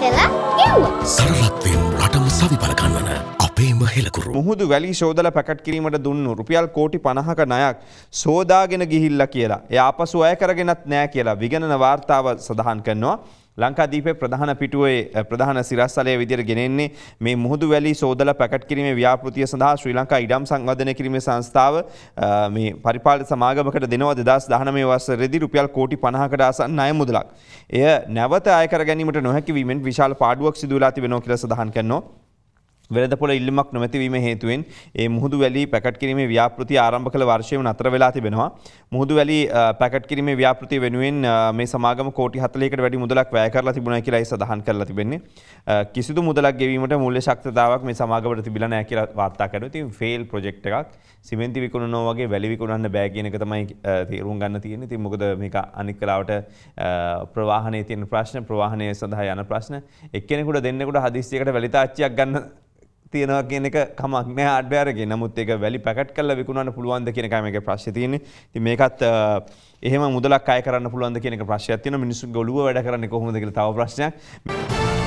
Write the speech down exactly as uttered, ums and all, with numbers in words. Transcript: කළා ගෙව්වා. සරලත්වයෙන් රටම සවිපල ගන්නන අපේම හෙළකුරු. මුහුදු වැලි සෝදලා පැකට් කිරීමට දුන්නු රුපියල් කෝටි පනහක ණයක් සෝදාගෙන ගිහිල්ලා කියලා. ඒ ආපසු අය කරගෙනත් නැහැ කියලා විගණන වාර්තාව සඳහන් කරනවා. ලංකාදීපේ ප්‍රධාන පිටුවේ ප්‍රධාන සිරස්සලයේ විදියට ගෙනෙන්නේ මේ මුහුදු වැලි සෝදලා පැකට් කිරීමේ ව්‍යාපෘතිය සඳහා ශ්‍රී ලංකා ඉඩම් සංවර්ධනය කිරීමේ සංස්ථාව මේ පරිපාලන සමාගමකට දෙනවා දෙදාස් දහනවයේ වසරේදී රුපියල් කෝටි පනහකට ආසන්න ණය මුදලක්. එය නැවත අය කර ගැනීමට නොහැකි වීමෙන් විශාල පාඩුවක් සිදු වෙලා තිබෙනවා කියලා සඳහන් කරනවා. වෙළඳපොළ ඉල්ලීමක් නොමැති වීම හේතුවෙන් මේ මුහුදු වැලි පැකට් කිරීමේ ව්‍යාපෘතිය ආරම්භ කළ වර්ෂයේ නතර වෙලා තිබෙනවා. මුහුදු වැලි පැකට් කිරීමේ ව්‍යාපෘතිය වෙනුවෙන් මේ සමාගම කෝටි හතළිහකට වැඩි මුදලක් වැය කරලා තිබුණා කියලා ඒ සඳහන් කරලා තිබෙන්නේ. කිසිදු මුදලක් ගෙවීමට මූල්‍ය ශක්තිතාවක් මේ සමාගමට තිබිලා නැහැ කියලා වාර්තා කරනවා. ඉතින් ෆේල් ප්‍රොජෙක්ට් එකක් සිමෙන්ති විකුණනවා වගේ වැලි විකුණන්න බෑ කියන එක තමයි තීරුම් ගන්න තියෙන්නේ. ඉතින් මොකද මේක අනික් කාලාවට ප්‍රවාහනයේ තියෙන ප්‍රශ්න, ප්‍රවාහනයේ සඳහා යන ප්‍රශ්න, එක්කෙනෙකුට දෙන්නෙකුට හදිස්සියකට වැලි තාච්චියක් ගන්න තියෙනවා කියන එක කමක් නෑ හાર્ඩ්වෙයාර් එකේ. නමුත් ඒක වැලි පැකට් කරලා විකුණන්න පුළුවන්ද කියන එකයි මේකේ ප්‍රශ්නේ තියෙන්නේ. ඉතින් මේකත් එහෙම මුදලක් අය කරන්න පුළුවන්ද කියන එක ප්‍රශ්නයක් තියෙනවා. මිනිස්සුගේ ඔළුව වැඩ කරන්නේ කොහොමද කියලා තව ප්‍රශ්නයක්.